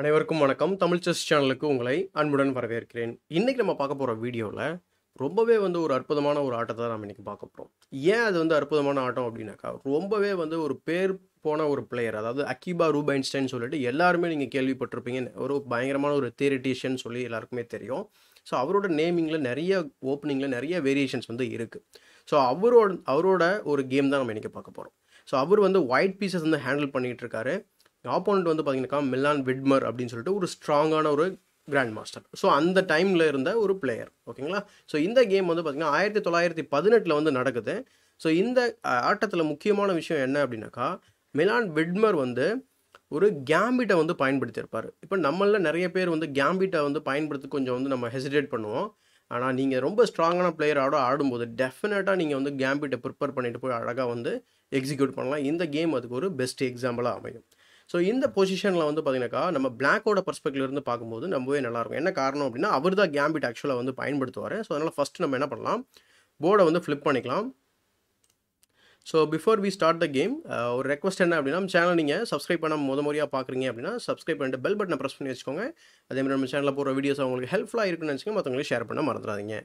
அனைவருக்கும் வணக்கம். தமிழ் செஸ் சேனலுக்கு உங்களை அன்புடன் வரவேற்கிறேன். இன்றைக்கி நம்ம பார்க்க போகிற வீடியோவில் ரொம்பவே ஒரு அற்புதமான ஒரு ஆட்டத்தை தான் நம்ம இன்றைக்கி பார்க்க போகிறோம். ஏன் அது அற்புதமான ஆட்டம் அப்படின்னாக்கா, ரொம்பவே ஒரு பேர் போன ஒரு பிளேயர், அதாவது அகிபா ரூபைன்ஸ்டைன் சொல்லிட்டு எல்லாருமே நீங்கள் கேள்விப்பட்டிருப்பீங்க. ஒரு பயங்கரமான ஒரு தியரிட்டிஷியன் சொல்லி எல்லாருக்குமே தெரியும். ஸோ அவரோட நேமிங்கில் நிறைய ஓப்பனிங்கில் நிறைய வேரியேஷன்ஸ் இருக்குது. ஸோ அவரோட ஒரு கேம் தான் நம்ம இன்றைக்கி பார்க்க போகிறோம். ஸோ அவர் ஒயிட் பீசஸ் ஹேண்டில் பண்ணிகிட்டு இருக்காரு. ஆப்போனண்ட் பார்த்தீங்கன்னாக்கா மிலான் விட்மர் அப்படின்னு சொல்லிட்டு ஒரு ஸ்ட்ராங்கான ஒரு கிராண்ட் மாஸ்டர். ஸோ அந்த டைமில் இருந்த ஒரு பிளேயர், ஓகேங்களா. ஸோ இந்த கேம் பார்த்தீங்கன்னா 1918 நடக்குது. ஸோ இந்த ஆட்டத்தில் முக்கியமான விஷயம் என்ன அப்படின்னாக்கா, மிலான் விட்மர் ஒரு கேம்பிட்டை பயன்படுத்தியிருப்பார். இப்போ நம்மள நிறைய பேர் கேம்பிட்டை பயன்படுத்தி கொஞ்சம் நம்ம ஹெசிடேட் பண்ணுவோம். ஆனால் நீங்கள் ரொம்ப ஸ்ட்ராங்கான பிளேயரோட ஆடும்போது டெஃபினட்டாக நீங்கள் கேம்பிட்டை ப்ரிப்பேர் பண்ணிட்டு போய் அழகாக எக்ஸிக்யூட் பண்ணலாம். இந்த கேம் அதுக்கு ஒரு பெஸ்ட் எக்ஸாம்பிளாக அமையும். ஸோ இந்த பொசிஷனில் பார்த்தீங்கன்னாக்கா நம்ம பிளாக்கோட பர்ஸ்பெக்டிவ்ல இருந்து பார்க்கும்போது ரொம்பவே நல்லாயிருக்கும். என்ன காரணம் அப்படின்னா, அவர் தான் கேம்பிட் ஆக்சுவலாக பயன்படுத்துவார். ஸோ அதனால் ஃபஸ்ட்டு நம்ம என்ன பண்ணலாம், போர்டை ஃப்ளிப் பண்ணிக்கலாம். So before we start the game, ஒரு ரெக்வஸ்ட் என்ன அப்படின்னா, நம்ம சேனல் நீங்கள் சப்ஸ்கிரைப் பண்ண முறையாக பார்க்குறீங்க அப்படின்னா சப்ஸ்கிரைப் பண்ணிட்டு பெல் பட்டனை ப்ரெஸ் பண்ணி வச்சுக்கோங்க. அதேமாதிரி நம்ம சேனலில் போகிற வீடியோஸ் உங்களுக்கு ஹெல்ப்ஃபுல்லாக இருக்குன்னு வச்சுக்கோங்க, மற்றவங்களே ஷேர் பண்ண மறந்துடாதீங்க.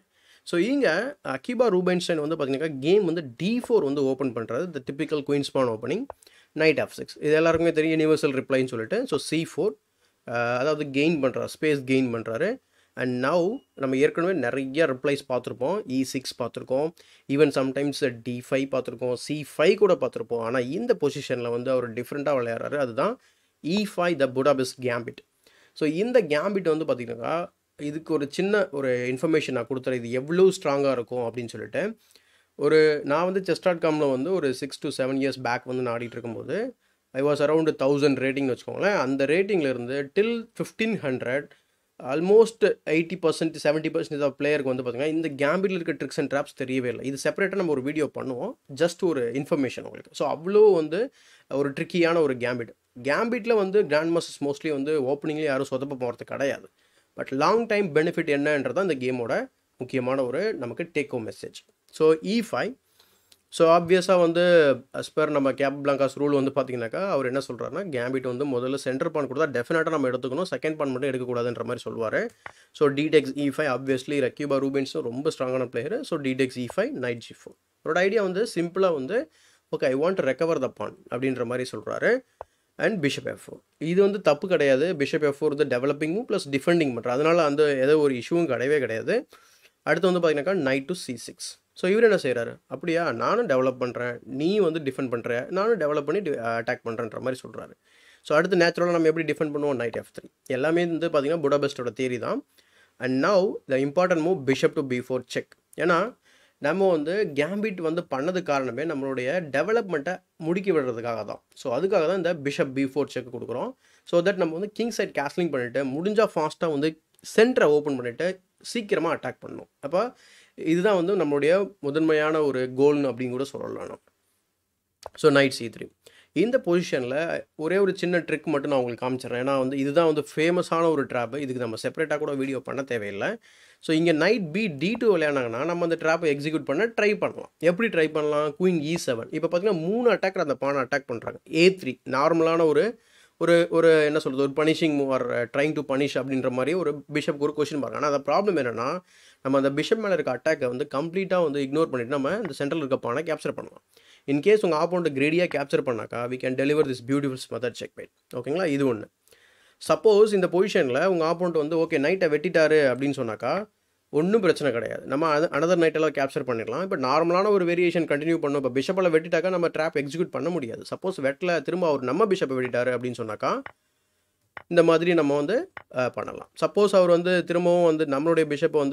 ஸோ இங்கே அகிபா ரூபைன்ஸ்டைன் பார்த்தீங்கன்னாக்கா கேம் D4 ஓப்பன் பண்ணுறது, the typical queen's pawn opening, Knight f6. இது எல்லாருக்குமே தெரியும், யூனிவர்சல் ரிப்ளைன்னு சொல்லிட்டு. ஸோ C4, அதாவது கெயின் பண்ணுறாரு, ஸ்பேஸ் கெயின் பண்ணுறாரு. அண்ட் நவ் நம்ம ஏற்கனவே நிறைய ரிப்ளைஸ் பார்த்துருப்போம். E6 பார்த்துருக்கோம், ஈவன் சம்டைம்ஸ் D5 பார்த்துருக்கோம், C5 கூட பார்த்துருப்போம். ஆனால் இந்த பொசிஷனில் அவர் டிஃப்ரெண்ட்டாக விளையாடுறாரு. அதுதான் E5, the Budapest gambit. So இந்த கேம்பிட் பார்த்திங்கனாக்கா, இதுக்கு ஒரு சின்ன ஒரு இன்ஃபர்மேஷன் நான் கொடுத்துறேன், இது எவ்வளோ ஸ்ட்ராங்காக இருக்கும் அப்படின்னு சொல்லிட்டு. ஒரு நான் chess.com ஒரு 6 to 7 இயர்ஸ் பேக் நான் ஆடிட்டு இருக்கும்போது ஐ வாஸ் அரௌண்ட் 1000 ரேட்டிங்னு வச்சுக்கோங்களேன். அந்த ரேட்டிங்லேருந்து டில் 1500 ஆல்மோஸ்ட் 80% 70% ஆஃப் பிளேயருக்கு பார்த்தீங்கன்னா இந்த கேம்பிட்டில் இருக்க ட்ரிக்ஸ் அண்ட் ட்ராப்ஸ் தெரியவே இல்லை. இது செப்பரேட்டாக நம்ம ஒரு வீடியோ பண்ணுவோம், ஜஸ்ட் ஒரு இன்ஃபர்மேஷன் உங்களுக்கு. ஸோ அவ்வளோ ஒரு ட்ரிக்கியான ஒரு கேம்பிட். கேம்பிட்டில் கிராண்ட் மாஸ்டர்ஸ் மோஸ்ட்லி ஓப்பனிங்லேயே யாரும் சொதப்ப போகிறது கிடையாது. பட் லாங் டைம் பெனிஃபிட் என்னன்றது தான் இந்த கேமோட முக்கியமான ஒரு நமக்கு take home message. So E5. So ஆப்வியஸாக அஸ்பர் நம்ம கேப்பிளாங்காஸ் ரூல் பார்த்தீங்கன்னாக்கா அவர் என்ன சொல்கிறாருன்னா, கேம்பிட் முதல்ல சென்டர் பான் கொடுத்தா டெஃபினட்டாக நம்ம எடுத்துக்கணும், செகண்ட் பான் மட்டும் எடுக்கக்கூடாதுன்ற மாதிரி சொல்லுவார். So D takes E5, obviously Akiba ரூபின்ஸும் ரொம்ப ஸ்ட்ராங்கான player. So D takes E5, Knight g4. அவரோட ஐடியா சிம்பிளாக okay I want recover the pawn அப்படின்ற மாதிரி சொல்கிறாரு. And Bishop f4. இது தப்பு கிடையாது. Bishop f4 டெவலப்பிங்கும் ப்ளஸ் டிஃபெண்டிங் பண்ணுற, அதனால் ஏதோ ஒரு இஷ்யூவும் கிடையவே கிடையாது. அடுத்து பார்த்தீங்கன்னாக்கா Knight to C6. ஸோ இவர் என்ன செய்கிறாரு, அப்படியா நானும் டெவலப் பண்ணுறேன், நீ டிஃபெண்ட் பண்ணுற, நானும் டெவலப் பண்ணி அட்டாக் பண்ணுறேன்ற மாதிரி சொல்கிறாரு. ஸோ அடுத்து நேச்சுரலாக நம்ம எப்படி டிஃபெண்ட் பண்ணுவோம், Knight f3. எல்லாமே பார்த்தீங்கன்னா புடாபெஸ்டோட தியரி தான். And now the important move Bishop to B4 check. ஏன்னா நம்ம கேம்பிட் பண்ணது காரணமே நம்மளுடைய டெவலப்மெண்ட்டை முடிக்க விடுறதுக்காக தான். ஸோ அதுக்காக தான் இந்த Bishop B4 செக் கொடுக்குறோம். ஸோ தட் நம்ம கிங் சைட் கேஸ்லிங் பண்ணிவிட்டு முடிஞ்சால் ஃபாஸ்ட்டாக சென்டரை ஓப்பன் பண்ணிவிட்டு சீக்கிரமாக அட்டாக் பண்ணணும். அப்போ இதுதான் நம்மளுடைய முதன்மையான ஒரு கோல்னு அப்படின்னு கூட சொல்லலாம். So Knight c3. இந்த பொசிஷனில் ஒரே ஒரு சின்ன ட்ரிக் மட்டும் நான் உங்களுக்கு காமிச்சிடறேன். ஏன்னா இதுதான் ஃபேமஸான ஒரு ட்ராப்பு. இதுக்கு நம்ம செப்பரேட்டாக கூட வீடியோ பண்ண தேவையில்லை. ஸோ இங்கே Knight b2 விளையாண்டாங்கன்னா நம்ம அந்த ட்ராப்பை எக்ஸிக்யூட் பண்ண ட்ரை பண்ணலாம். எப்படி ட்ரை பண்ணலாம், Queen e7. இப்போ பார்த்தீங்கன்னா 3 அட்டாக்கர் அந்த பானை அட்டாக் பண்ணுறாங்க. A3 நார்மலான ஒரு ஒரு ஒரு என்ன சொல்கிறது, ஒரு punishing or trying to punish அப்படின்ற மாதிரி ஒரு பிஷப்க்கு ஒரு கொஸ்டின் பாருங்க. ஆனால் அந்த ப்ராப்ளம் என்னென்னா, நம்ம அந்த பிஷப் மேலே இருக்க அட்டாக்கை கம்ப்ளீட்டாக இக்னோர் பண்ணிவிட்டு நம்ம இந்த சென்ட்ரல் இருக்க பானை கேப்சர் பண்ணலாம். இன்கேஸ் உங்கள் ஆப்போனண்ட் கிரேடியாக கேப்சர் பண்ணாக்கா, we can deliver this beautiful smother check bite, ஓகேங்களா. இது ஒன்று. சப்போஸ் இந்த பொசிஷனில் உங்கள் ஆப்போனண்ட் ஓகே நைட்டை வெட்டிட்டாரு அப்படின்னு சொன்னாக்கா ஒன்றும் பிரச்சனை கிடையாது, நம்ம அனதர் நைட்டெல்லாம் கேப்சர் பண்ணிடலாம். இப்போ நார்மலான ஒரு வேரியேஷன் கண்டினியூ பண்ணோம். இப்போ பிஷப்பில் வெட்டிட்டாக்கா நம்ம ட்ராப் எக்ஸிக்யூட் பண்ண முடியாது. சப்போஸ் வெட்டில் திரும்ப அவர் நம்ம பிஷப்பை வெட்டிட்டாரு அப்படின்னு சொன்னாக்கா இந்த மாதிரி நம்ம பண்ணலாம். சப்போஸ் அவர் திரும்பவும் நம்மளுடைய பிஷப்பை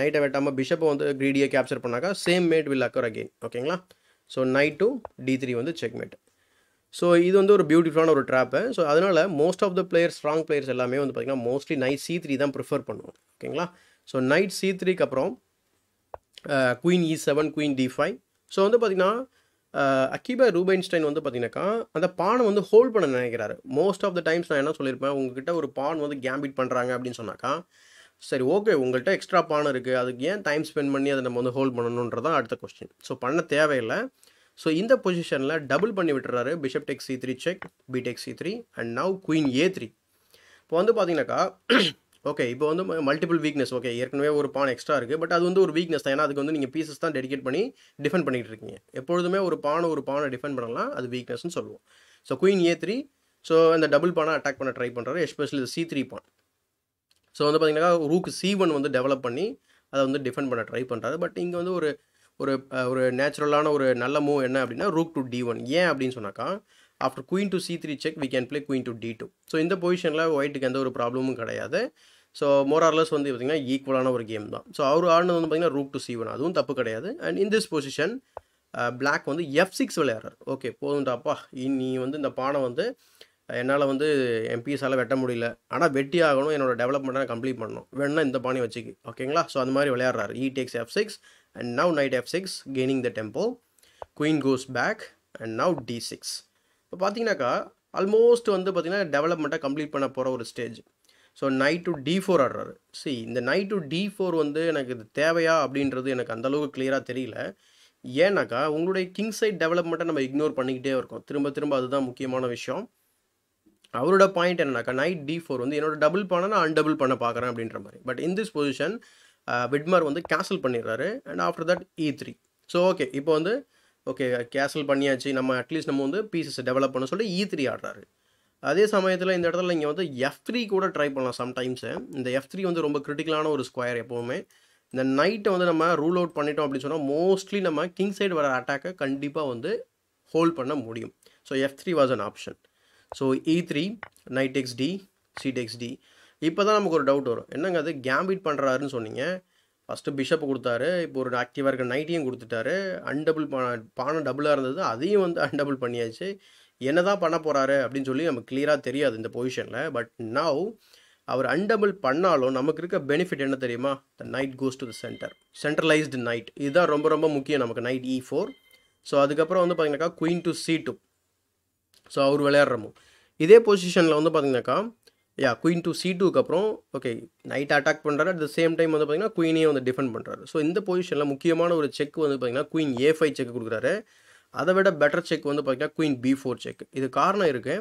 நைட்டை வெட்டாமல் பிஷப்பை கிரீடியாக கேப்சர் பண்ணாக்கா same mate will occur again, ஓகேங்களா. So Knight to D3 checkmate. So இது ஒரு பியூட்டிஃபுல்லான ஒரு ட்ராப்பு. ஸோ அதனால் most of the players, strong players எல்லாமே பார்த்திங்கன்னா மோஸ்ட்லி Knight c3 தான் ப்ரிஃபர் பண்ணுவோம், ஓகேங்களா. ஸோ Knight c3க்கு அப்புறம் Queen e7, Queen d5. So பார்த்திங்கன்னா அகிபா ரூபைன்ஸ்டைன் பார்த்திங்கனாக்கா அந்த பானை ஹோல்ட் பண்ண நினைக்கிறாரு. மோஸ்ட் ஆஃப் த டைம்ஸ் நான் என்ன சொல்லியிருப்பேன், உங்ககிட்ட ஒரு பான் கேம்பிட் பண்ணுறாங்க அப்படின்னு சொன்னாக்கா, சரி ஓகே உங்கள்கிட்ட எக்ஸ்ட்ரா பான் இருக்குது, அதுக்கு ஏன் டைம் ஸ்பெண்ட் பண்ணி அதை நம்ம ஹோல்ட் பண்ணணுன்றதான் அடுத்த கொஸ்டின். ஸோ பண்ண தேவையில்லை. ஸோ இந்த பொசிஷனில் டபுள் பண்ணி விட்டுறாரு. Bishop takes c3 check, B takes c3, and now Queen a3. Okay, இப்போ வந்து மல்டிபிள் weakness. Okay, ஏற்கனவே ஒரு pawn extra இருக்கு, பட் அது வந்து ஒரு weakness தான். ஏன்னா அதுக்கு வந்து நீங்க pieces தான் dedicate பண்ணி டிஃபெண்ட் பண்ணிட்டு இருக்கீங்க. எப்பொழுதுமே ஒரு pawn டிஃபெண்ட் பண்ணலாம், அது weakness னு சொல்லுவோம். So queen a3, so அந்த double pawn attack பண்ண ட்ரை பண்றாரு, especially the c3 pawn. So வந்து பாத்தீங்கன்னா rook c1 வந்து develop பண்ணி அதை வந்து டிஃபெண்ட் பண்ண ட்ரை பண்றாரு. பட் இங்க வந்து ஒரு நேச்சுரலான ஒரு நல்ல மூவ் என்ன அப்படினா rook to d1. ஏன் அப்படினு சொன்னாக்கா after queen to c3 check we can play queen to d2. So இந்த பொசிஷன்ல white க்கு எந்த ஒரு ப்ராப்ளமும் கிடையாது. So more or less வந்து பாத்தீங்கன்னா ஈக்குவலான ஒரு கேம் தான். So அவர் ஆடுனது வந்து பாத்தீங்கன்னா rook to c1, அதுவும் தப்பு கிடையாது. And in this position black வந்து f6 விளையாடுறார். ஓகே, போதும்டாப்பா, நீ வந்து இந்த பானை வந்து என்னால் வந்து எம்பிஎஸால் வெட்ட முடியல, ஆனால் வெட்டி ஆகணும், என்னோட டெவலப்மெண்ட்டை நான் கம்ப்ளீட் பண்ணணும், வேணும்னா இந்த பானை வச்சுக்கு, ஓகேங்களா. ஸோ அந்த மாதிரி விளையாடுறாரு. E takes f6 and now knight f6 gaining the tempo, queen goes back and now d6. இப்போ பார்த்தீங்கன்னாக்கா ஆல்மோஸ்ட் வந்து பார்த்தீங்கன்னா டெவலப்மெண்ட்டை கம்ப்ளீட் பண்ண போகிற ஒரு stage. So knight to d4 ஆடுறாரு. சரி, இந்த நைட் டு d4 வந்து எனக்கு இது தேவையா அப்படின்றது எனக்கு அந்தளவுக்கு கிளியராக தெரியல. ஏன்னாக்கா உங்களுடைய கிங் சைட் டெவலப்மெண்ட்டை நம்ம இக்னோர் பண்ணிக்கிட்டே இருக்கோம் திரும்ப திரும்ப, அதுதான் முக்கியமான விஷயம். அவரோட பாயிண்ட் என்னன்னாக்கா நைட் d4 வந்து என்னோட டபுள் பானை நான் அன்டபுள் பண்ண பார்க்குறேன் அப்படின்ற மாதிரி. But in this position Vidmar வந்து கேன்சல் பண்ணிடுறாரு. And after that e3. So okay, இப்போ வந்து ஓகே கேன்சல் பண்ணியாச்சு, நம்ம அட்லீஸ்ட் நம்ம வந்து பீசஸ் டெவலப் பண்ண சொல்லி e3 ஆடுறாரு. அதே சமயத்தில் இந்த இடத்துல இங்கே வந்து f3 கூட ட்ரை பண்ணலாம் சம்டைம்ஸு. இந்த f3 வந்து ரொம்ப கிரிட்டிக்கலான ஒரு ஸ்கொயர். எப்போவுமே இந்த நைட்டை வந்து நம்ம ரூல் அவுட் பண்ணிட்டோம் அப்படின்னு சொன்னால் மோஸ்ட்லி நம்ம கிங் சைடு வர அட்டாக்கை கண்டிப்பாக வந்து ஹோல்ட் பண்ண முடியும். So f3 was an option. So e3, knight takes d, c takes d. இப்போ தான் நமக்கு ஒரு டவுட் வரும், என்னங்க அது கேம்பிட் பண்ணுறாருன்னு சொன்னீங்க, ஃபஸ்ட்டு பிஷப்பை கொடுத்தாரு, இப்போ ஒரு ஆக்டிவாக இருக்க நைட்டையும் கொடுத்துட்டாரு, அன்டபுள் பானை டபுளாக இருந்தது அதையும் வந்து அன்டபுள் பண்ணியாச்சு, என்ன தான் பண்ண போகிறாரு அப்படின்னு சொல்லி நமக்கு கிளியராக தெரியாது இந்த பொசிஷனில். பட் நவ் அவர் அன்டபுள் பண்ணாலும் நமக்கு இருக்க பெனிஃபிட் என்ன தெரியுமா, the knight goes to the centre, centralised knight. இதுதான் ரொம்ப ரொம்ப முக்கியம் நமக்கு, நைட் e4. ஸோ அதுக்கப்புறம் வந்து பார்த்தீங்கன்னாக்கா குயின் டு c2. ஸோ அவர் விளையாடுறமோ இதே பொசிஷனில் வந்து பார்த்தீங்கன்னாக்கா குயின் டு c2க்கு அப்புறம் ஓகே நைட் அட்டாக் பண்ணுறாரு. அட் த சேம் டைம் வந்து பார்த்தீங்கன்னா குயினையும் வந்து டிஃபெண்ட் பண்ணுறாரு. ஸோ இந்த பொசிஷனில் முக்கியமான ஒரு செக் வந்து பார்த்தீங்கன்னா குயின் a5 செக் கொடுக்குறாரு. அதை விட பெட்டர் செக் வந்து பார்த்தீங்கன்னா குயின் b4 செக். இது காரணம் இருக்குது.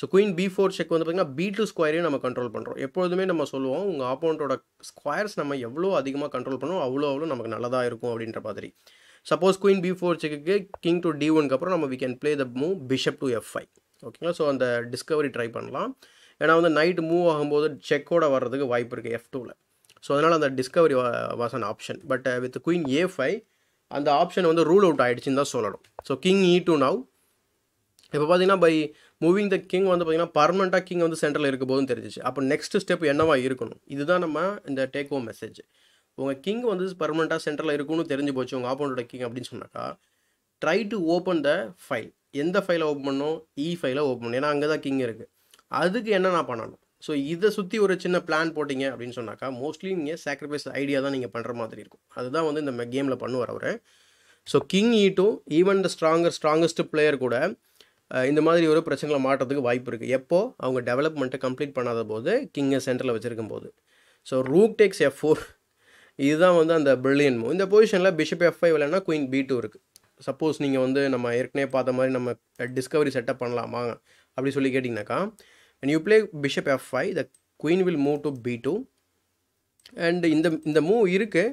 ஸோ குயின் b4 செக் வந்து பார்த்தீங்கன்னா b2 ஸ்கொயரையும் நம்ம கண்ட்ரோல் பண்ணுறோம். எப்பொழுதுமே நம்ம சொல்லுவோம் உங்கள் ஆப்போனண்ட்டோட ஸ்கொயர்ஸ் நம்ம எவ்வளோ அதிகமாக கண்ட்ரோல் பண்ணுவோம் அவ்வளோ நமக்கு நல்லதாக இருக்கும் அப்படின்ற மாதிரி. சப்போஸ் குயின் b4 செக்குக்கு கிங் டு d1க்கு அப்புறம் நம்ம we can play the move bishop to f5. ஓகேங்களா, ஸோ அந்த டிஸ்கவரி ட்ரை பண்ணலாம். ஏன்னா வந்து நைட் மூவ் ஆகும்போது செக்கோட வர்றதுக்கு வாய்ப்பு இருக்குது f2வில். ஸோ அதனால் அந்த discovery was an option. But with queen a5 அந்த ஆப்ஷன் வந்து ரூல் அவுட் ஆகிடுச்சின்னு தான் சொல்லணும். So king e2 now. இப்போ பார்த்தீங்கன்னா பை மூவிங் த கிங் வந்து பார்த்தீங்கன்னா பர்மனெண்ட்டாக கிங் வந்து சென்டரில் இருக்க போதுன்னு தெரிஞ்சிச்சு. அப்போ நெக்ஸ்ட் ஸ்டெப் என்னவா இருக்கணும், இதுதான் நம்ம இந்த டேக் ஹோம் மெசேஜ். உங்கள் கிங் வந்து பர்மனெண்ட்டாக சென்டரில் இருக்குன்னு தெரிஞ்சு போச்சு உங்கள் ஆப்போனோட கிங் அப்படின்னு சொன்னாக்கா try to open the file. எந்த ஃபைலை ஓப்பன் பண்ணணும், e5ல ஓப்பன் பண்ணணும், ஏன்னா அங்கே தான் கிங் இருக்குது. அதுக்கு என்ன நான் பண்ணணும், ஸோ இதை சுற்றி ஒரு சின்ன பிளான் போட்டிங்க அப்படின்னு சொன்னாக்கா மோஸ்ட்லி நீங்கள் சாக்ரிஃபைஸ் ஐடியா தான் நீங்கள் பண்ணுற மாதிரி இருக்கும். அதுதான் வந்து இந்த கேமில் பண்ணுவார் அவர். So king e2 even the strongest player கூட இந்த மாதிரி ஒரு பிரச்சனைகளை மாட்டுறதுக்கு வாய்ப்பு இருக்குது. எப்போது அவங்க டெவலப்மெண்ட்டை கம்ப்ளீட் பண்ணாத போது கிங்கை சென்டரில் வச்சுருக்கும் போது. ஸோ ரூக் டேக்ஸ் f4, இதுதான் வந்து அந்த பிரில்லியன் மூவ். இந்த பொசிஷனில் பிஷப் f5 இல்லைன்னா குயின் b2 இருக்குது. சப்போஸ் நீங்கள் வந்து நம்ம ஏற்கனவே பார்த்த மாதிரி நம்ம டிஸ்கவரி செட்டப் பண்ணலாமா அப்படி சொல்லி கேட்டிங்கனாக்கா and you play bishop f5, the queen will move to b2 and in the move இருக்கு.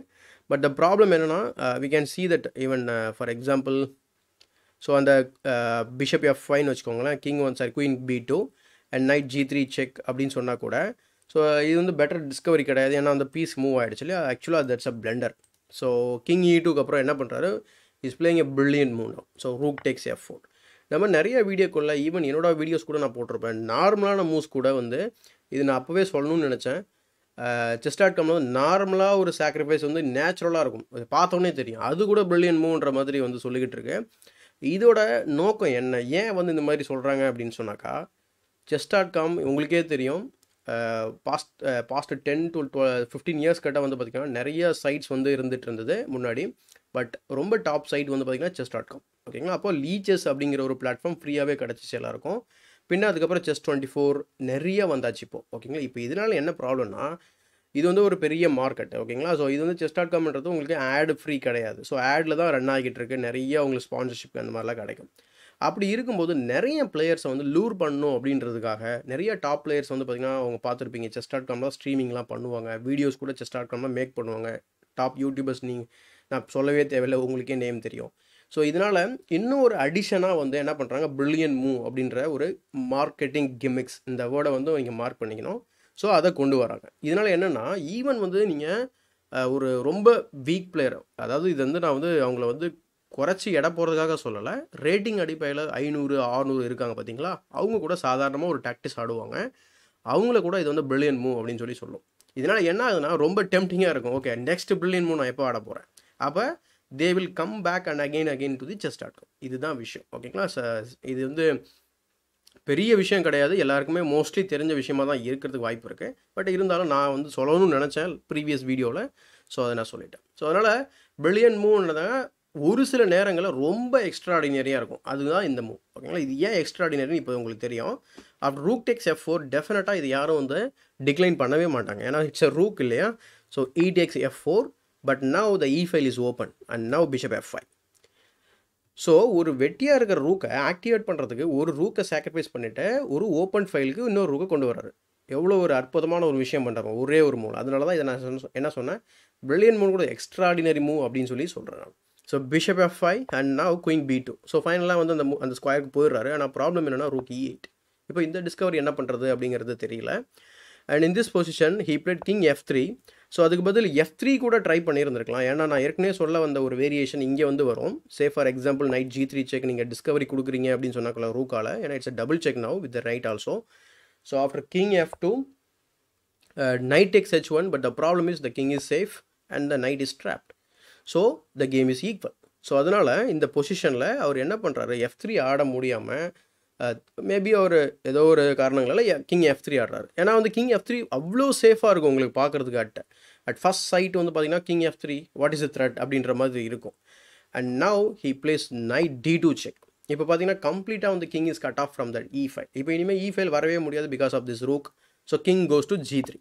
but the problem என்னன்னா we can see that even for example, so அந்த bishop f5 னு வச்சுக்கோங்களேன், king one side queen b2 and knight g3 check அப்படின்னு சொன்னா கூட, so இது வந்து பெட்டர் டிஸ்கவரி கிடையாது. ஏன்னா அந்த பீஸ் மூவ் ஆகிடுச்சு இல்லையா, ஆக்சுவலாக that's a blunder. So king e2க்கு அப்புறம் என்ன பண்ணுறாரு, is playing a brilliant move. So rook takes f4. நம்ம நிறைய வீடியோக்குள்ளே ஈவன் என்னோட வீடியோஸ் கூட நான் போட்டிருப்பேன், நார்மலான மூவ்ஸ் கூட வந்து இது நான் அப்போவே சொல்லணும்னு நினச்சேன். chess.com வந்து நார்மலாக ஒரு சாக்ரிஃபைஸ் வந்து நேச்சுரலாக இருக்கும், அது பார்த்தோன்னே தெரியும், அது கூட பிரில்லியன்ட் மூவ்ன்ற மாதிரி வந்து சொல்லிக்கிட்டு இருக்கு. இதோட நோக்கம் என்ன, ஏன் வந்து இந்த மாதிரி சொல்கிறாங்க அப்படின்னு சொன்னாக்கா chess.com உங்களுக்கே தெரியும், பாஸ்ட் 10 to 15 இயர்ஸ் கிட்ட வந்து பார்த்திங்கன்னா நிறைய சைட்ஸ் வந்து இருந்துகிட்டு இருந்தது முன்னாடி. பட் ரொம்ப டாப் சைட் வந்து பார்த்திங்கன்னா chess.com. ஓகேங்களா, அப்போ lichess அப்படிங்கிற ஒரு பிளாட்ஃபார்ம் ஃப்ரீயாகவே கிடச்சிச்சு எல்லாருக்கும். பின்ன அதுக்கப்புறம் chess24 நிறைய வந்தாச்சு இப்போது. ஓகேங்களா, இப்போ இதனால் என்ன ப்ராப்ளம்னா இது வந்து ஒரு பெரிய மார்க்கெட். ஓகேங்களா, ஸோ இது வந்து chess.comன்றது உங்களுக்கு ஆட் ஃப்ரீ கிடையாது. ஸோ ஆடில் தான் ரன் ஆகிட்டு இருக்கு, நிறைய உங்களுக்கு ஸ்பான்சர்ஷிப் அந்த மாதிரிலாம் கிடைக்கும். அப்படி இருக்கும்போது நிறைய பிளேயர்ஸ் வந்து லூர் பண்ணனும் அப்படின்றதுக்காக நிறைய டாப் பிளேயர்ஸ் வந்து பாத்தீங்கன்னா அவங்க பாத்துருப்பீங்க chess.comல ஸ்ட்ரீமிங்லாம் பண்ணுவாங்க வீடியோஸ் கூட chess.comல மேக் பண்ணுவாங்க டாப் யூடியூபர்ஸ் நீங்க நான் சொல்லவே தேவையில்லை உங்களுக்கே நேம் தெரியும் சோ இதனால இன்னும் ஒரு அடிஷனா வந்து என்ன பண்றாங்க பிரில்லியன்ட் மூவ் அப்படிங்கற ஒரு மார்க்கெட்டிங் கிமிக்ஸ் இந்த வேர்ட வந்து நீங்க மார்க் பண்ணிக்கணும் சோ அத கொண்டு வராங்க இதனால என்னன்னா ஈவன் வந்து நீங்க ஒரு ரொம்ப வீக் பிளேயர் அதாவது இது வந்து நான் வந்து அவங்கள வந்து குறச்சி எட போறதுக்காக சொல்லல ரேட்டிங் அடிப்பையில 500 600 இருக்காங்க பாத்தீங்களா அவங்க கூட சாதாரணமா ஒரு டாக்டிக்ஸ் ஆடுவாங்க அவங்கள கூட இது வந்து பிரில்லியன்ட் மூவ் அப்படினு சொல்லி சொல்லும் இதனால என்ன ஆகுதுனா ரொம்ப டெம்ப்டிங்கா இருக்கும் ஓகே நெக்ஸ்ட் பிரில்லியன்ட் மூவ் நான் எப்ப ஆட போறேன் அப்ப they will come back and again to the chess.com இதுதான் விஷயம் ஓகேங்களா இது வந்து பெரிய விஷயம் கிடையாது எல்லாருக்குமே மோஸ்ட்லி தெரிஞ்ச விஷயமா தான் இருக்குிறதுக்கு வாய்ப்பு இருக்கு பட் இருந்தாலும் நான் வந்து சொல்லணும்னு நினைச்சேன் previous வீடியோல சோ அத நான் சொல்லிட்டேன் சோ அதனால பிரில்லியன்ட் மூவ்ன்றத ஒரு சில நேரங்கள ரொம்ப எக்ஸ்ட்ராஆர்டினரியா இருக்கும் அதுதான் இந்த மூவ் ஓகேங்களா இது ஏன் எக்ஸ்ட்ராஆர்டினரி இப்போ உங்களுக்கு தெரியும் after rook takes f4 டெஃபினட்டா இது யாரும் வந்து டிக்ளைன் பண்ணவே மாட்டாங்க ஏனா இட்ஸ் a rook இல்லையா so e takes f4 but now the e file is open and now bishop f5 so ஒரு வெட்டியா இருக்கிற ரூக்க ஆக்டிவேட் பண்றதுக்கு ஒரு ரூக்க சாக்ரிஃபைஸ் பண்ணிட்டு ஒரு ஓபன் ஃபைலுக்கு இன்னொரு ரூக்க கொண்டு வராரு எவ்வளவு ஒரு அற்புதமான ஒரு விஷயம் பண்றாங்க ஒரே ஒரு மூல அதனால தான் இத நான் என்ன சொன்னேன் பிரில்லியன்ட் மூவ் கூட எக்ஸ்ட்ராஆர்டினரி மூவ் அப்படினு சொல்லி சொல்றாங்க so bishop f5 and now queen b2 so finally வந்து அந்த ஸ்கொயருக்கு போயிராரு ஆனா problem என்னன்னா rook e8 இப்போ இந்த டிஸ்கவரி என்ன பண்றது அப்படிங்கிறது தெரியல and in this position he played king f3 So அதுக்கு பதில் f3 கூட ட்ரை பண்ணியிருந்திருக்கலாம் ஏன்னா நான் ஏற்கனவே சொல்ல வந்த ஒரு வேரியேஷன் இங்க வந்து வரும் say for example knight g3 check நீங்க டிஸ்கவரி குடுக்குறீங்க அப்படினு சொன்னாக்கல ரூக்கால ஏன்னா it's a double check now with the knight also so after king f2 knight takes h1 but the problem is the king is safe and the knight is trapped so the game is equal so அதனால இந்த பொசிஷன்ல அவர் என்ன பண்றாரு f3 ஆட முடியாம maybe ஒரு ஏதோ ஒரு காரணங்களால king f3 ஆடுறாரு ஏனா வந்து king f3 அவ்ளோ சேஃபா இருக்கும் உங்களுக்கு பாக்குறதுக்கு at first sight வந்து பாத்தீங்கன்னா king f3 what is the threat அப்படின்ற மாதிரி இருக்கும் and now he plays knight d2 check இப்போ பாத்தீங்கன்னா கம்ப்ளீட்டா வந்து king is cut off from that e5 இப்போ இனிமே e5 வரவே முடியாது because of this rook so king goes to g3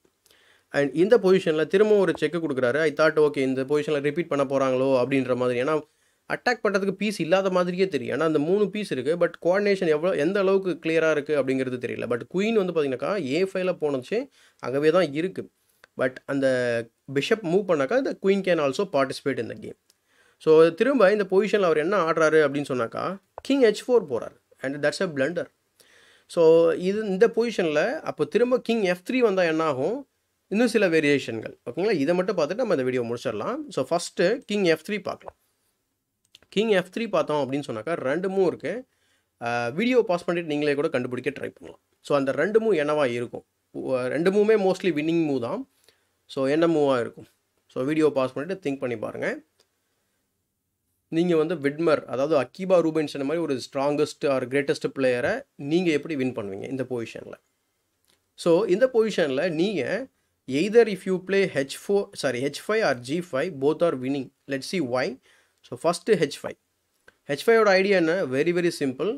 and இந்த பொசிஷன்ல திரும்ப ஒரு செக் கொடுக்கறாரு I thought okay இந்த பொசிஷன்ல ரிபீட் பண்ண போறாங்களோ அப்படின்ற மாதிரி ஏனா Attack பண்றதுக்கு பீஸ் இல்லாத மாதிரியே தெரியும் ஆனா அந்த மூணு பீஸ் இருக்கு பட் கோஆர்டினேஷன் எவ்வளவு எந்த அளவுக்கு கிளியரா இருக்கு அப்படிங்கிறது தெரியல பட் குயின் வந்து பாத்தீங்கன்னா a5ல போனச்சு அங்கவே தான் இருக்கு பட் அந்த பிஷப் மூவ் பண்ணாக்க the queen can also participate in the game so திரும்ப இந்த பொசிஷன்ல அவர் என்ன ஆடுறாரு அப்படினு சொன்னாக்கா king h4 போறாரு and that's a blunder so இது இந்த பொசிஷன்ல அப்ப திரும்ப king f3 வந்தா என்ன ஆகும் இன்னும் சில வேரியேஷன்கள் ஓகேங்களா இத மட்டும் பார்த்துட்டு நம்ம இந்த வீடியோ முடிச்சிரலாம் so first king f3 பார்க்கலாம் King F3 பார்த்தோம் அப்படினு சொன்னாக்கா ரெண்டு மூவ் இருக்கு வீடியோ பாஸ் பண்ணிட்டு நீங்களே கூட கண்டுபிடிக்க ட்ரை பண்ணலாம் சோ அந்த ரெண்டு மூவ் என்னவா இருக்கும் ரெண்டு மூவ்மே மோஸ்ட்லி winning மூவ் தான் சோ என்ன மூவா இருக்கும் சோ வீடியோ பாஸ் பண்ணிட்டு திங்க் பண்ணி பாருங்க நீங்க வந்து விட்மர் அதாவது அகிபா ரூபின்ஸ்டைன் மாதிரி ஒரு ஸ்ட்ராங்கஸ்ட் ஆர் கிரேட்டஸ்ட் பிளேயரை நீங்க எப்படி வின் பண்ணுவீங்க இந்த பொசிஷன்ல சோ இந்த பொசிஷன்ல நீங்க either if you play h5 or g5 both are winning let's see why So first h5. h5 oda idea na very simple.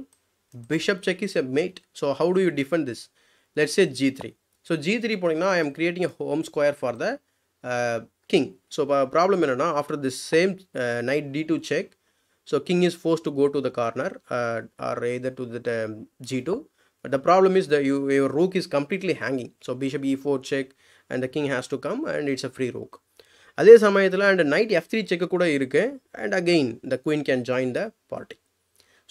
Bishop check is a mate. So how do you defend this? Let's say g3. So g3 ponina I am creating a home square for the king. So problem enna na after this same knight d2 check. So king is forced to go to the corner or either to the g2. But the problem is that your rook is completely hanging. So bishop e4 check and the king has to come and it's a free rook. அதே சமயத்துல and knight f3 check கூட இருக்கு and again the queen can join the party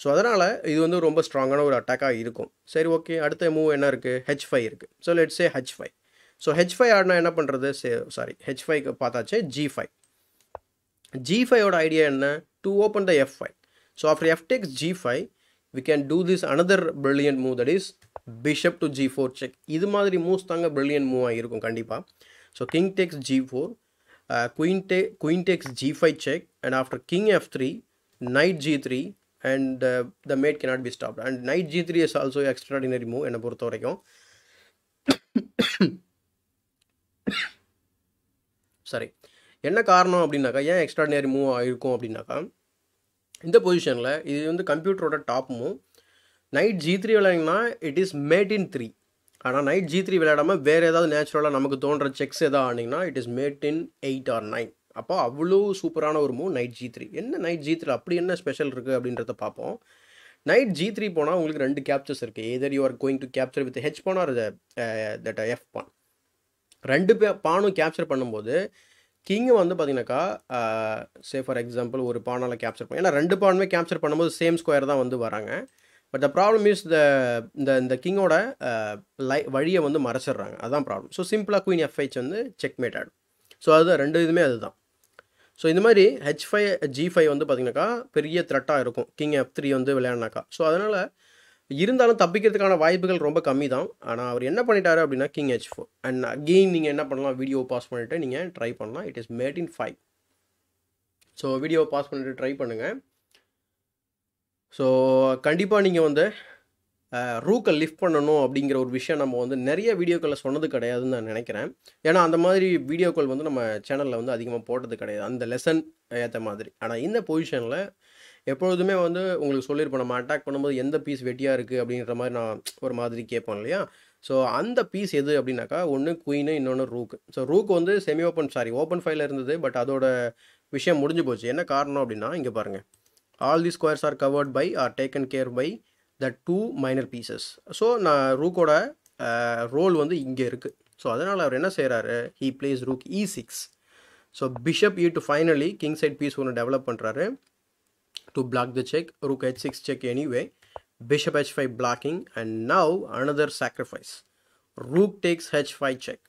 so அதனால இது வந்து ரொம்ப ஸ்ட்ராங்கான ஒரு அட்டாக்கா இருக்கும் சரி ஓகே அடுத்த மூவ் என்ன இருக்கு h5 இருக்கு so let's say h5 so h5 ஆடனா என்ன பண்றது sorry h5 க்கு பார்த்தாச்சே g5 ஓட ஐடியா என்ன to open the f5 so after f takes g5 we can do this another brilliant move that is bishop to g4 check இது மாதிரி moves தாங்க brilliant move ஆ இருக்கும் கண்டிப்பா so king takes g4 queen takes g5 check and after king f3 knight g3 and the mate cannot be stopped and knight g3 is also an extraordinary move enna portha varaikkum sorry enna kaaranam appadinaka yen extraordinary move irukkum appadinaka indha position la idu vandu computer oda top move knight g3 veladina it is mate in 3 ஆனா knight g3 விளையாடாம வேற ஏதாவது நேச்சுரலா நமக்கு தோன்ற sex ஏதா ஆடுனீங்கனா it is mate in 8 or 9 அப்ப அவ்ளோ சூப்பரான ஒரு மூவ் knight g3 என்ன knight g3 அப்படி என்ன ஸ்பெஷல் இருக்கு அப்படின்றத பாப்போம் Knight g3 pona ungalku rendu captures irukku. Either you are going to capture with the h pawn or the that f pawn. Rendu paanum capture பண்ணும்போது king வந்து பாத்தீங்கனா say for example ஒரு பானால capture பண்ணா ரெண்டு பானுமே capture பண்ணும்போது same square தான் வந்து வராங்க. But the problem is the king oda valiya வந்து மறைச்சிடுறாங்க. அதான் problem. So simple queen f5 வந்து checkmate ஆடும். So அது ரெண்டு இதுமே அதுதான். So in the way, h5 g5 on the Patinaka, period Trata, King f3 on the Velanaka. So Adana Yirindana Tapikana Vibical Romba Kamidam, and our Yenapanitara Bina King h4. And again, Yenapana video pass penetrating and try Pana, it is mate in 5. So video pass penetrating try Pananga. So Kandipaning on the Rook lift பண்ணனும் அப்படிங்கற ஒரு விஷயம் நம்ம வந்து நிறைய வீடியோக்கள சொன்னது கிடையாதுன்னு நான் நினைக்கிறேன். ஏனா அந்த மாதிரி வீடியோக்கள் வந்து நம்ம சேனல்ல வந்து அதிகமா போட்டது கிடையாது. அந்த லெசன் ஏத்த மாதிரி. ஆனா இந்த பொசிஷன்ல எப்பொழுதுமே வந்து உங்களுக்கு சொல்லிருப்பேன் நம்ம அட்டாக் பண்ணும்போது எந்த பீஸ் வெட்டியா இருக்கு அப்படிங்கற மாதிரி நான் ஒரு மாதிரி கேப்பேன் இல்லையா? சோ அந்த பீஸ் எது அப்படினாக்கா ஒன்னு குயின் இன்னொன்னு ரூக். சோ ரூக் வந்து செமி ஓபன் சாரி ஓபன் ஃபைல இருந்தது பட் அதோட விஷயம் முடிஞ்சு போச்சு. என்ன காரணம் அப்படினா இங்க பாருங்க. All these squares are covered by or taken care by the two minor pieces. So, na rook oda role vandu inge irukku. So, adanal avar enna seiraru, he plays rook e6. So, bishop e2 finally king side piece one develop pandraru to block the check. Rook h6 check anyway. Bishop h5 blocking and now another sacrifice. Rook takes h5 check.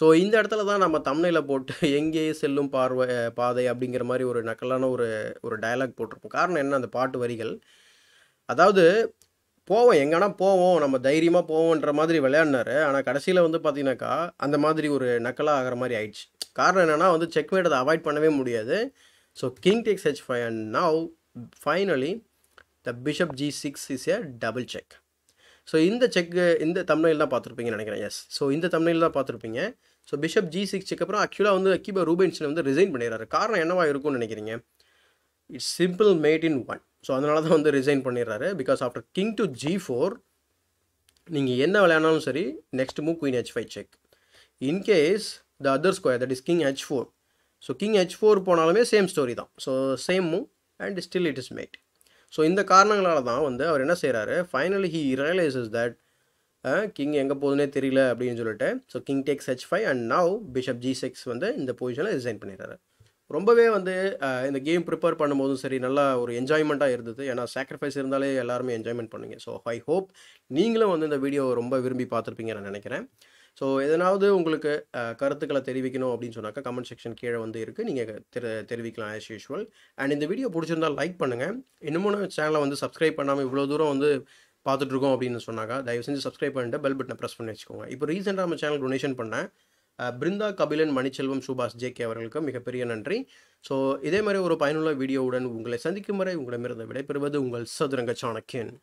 So, indha edathila dhaan nama thumbnail potu enge sellum paadai abingra mari oru nakalana oru dialogue potirukom. Kaaranam enna andha paatu varigal அதாவது போவோம் எங்கனா போவோம் நம்ம தைரியமா போவோம்ன்ற மாதிரி விளையாடுனாரு ஆனா கடைசில வந்து பாத்தீங்கனா அந்த மாதிரி ஒரு நக்கலா ஆகற மாதிரி ஆயிடுச்சு காரணம் என்னன்னா வந்து செக்மேட் அத அவாய்ட் பண்ணவே முடியாது so king takes h5 and now finally the bishop g6 is a double check so இந்த செக் இந்த thumbnail தான் பாத்துருப்பீங்கன்னு நினைக்கிறேன் yes சோ இந்த thumbnail தான் பாத்துருப்பீங்க சோ bishop g6 செக் அப்புறம் ஆக்சுவலா வந்து அகிபா ரூபின்ஸ்டைன் வந்து ரிசைன் பண்ணிராரு காரணம் என்னவா இருக்கும்னு நினைக்கிறீங்க it's simple mate in 1 So, that's why he resigned because after king to g4, you can see next move queen h5 check. In case the other square that is king h4. So, king h4 is same story. So, same move and still it is mate. So, in the case, finally he realizes that king is not. So, king takes h5 and now bishop g6 in the position resigned. ரொம்பவே வந்து இந்த game prepare பண்ணும்போது சரி நல்ல ஒரு என்ஜாய்மென்ட்டா இருந்தது ஏனா sacrifice இருந்தாலே எல்லாரும் என்ஜாய்மென்ட் பண்ணுவீங்க சோ ஐ होप நீங்களும் வந்து இந்த வீடியோ ரொம்ப விரும்பி பார்த்திருப்பீங்க நான் நினைக்கிறேன் சோ எதனாவது உங்களுக்கு கருத்துக்களை தெரிவிக்கணும் அப்படினு சொன்னாக்க கமெண்ட் செக்ஷன் கீழ வந்து இருக்கு நீங்க தெரிவிக்கலாம் as usual and இந்த வீடியோ பிடிச்சிருந்தா லைக் பண்ணுங்க இன்னும் சேனலை வந்து subscribe பண்ணாம இவ்வளவு தூரம் வந்து பார்த்துட்டு இருக்கோம் அப்படினு சொன்னாக்க தயவு செஞ்சு subscribe பண்ணிட்டு bell button press பண்ணி வெச்சுக்கோங்க இப்போ ரீசன்ட்டா நம்ம சேனல் donation பண்ண பிருந்தா கபிலன் மணிச்செல்வம் சுபாஷ் ஜேகே அவர்களுக்கு மிகப்பெரிய நன்றி சோ இதே மாதிரி ஒரு பயனுள்ள வீடியோவுடன் உங்களை சந்திக்கும் வரை உங்களிடமிருந்து விடைபெறுவது உங்கள் சதுரங்க சாணக்கியன்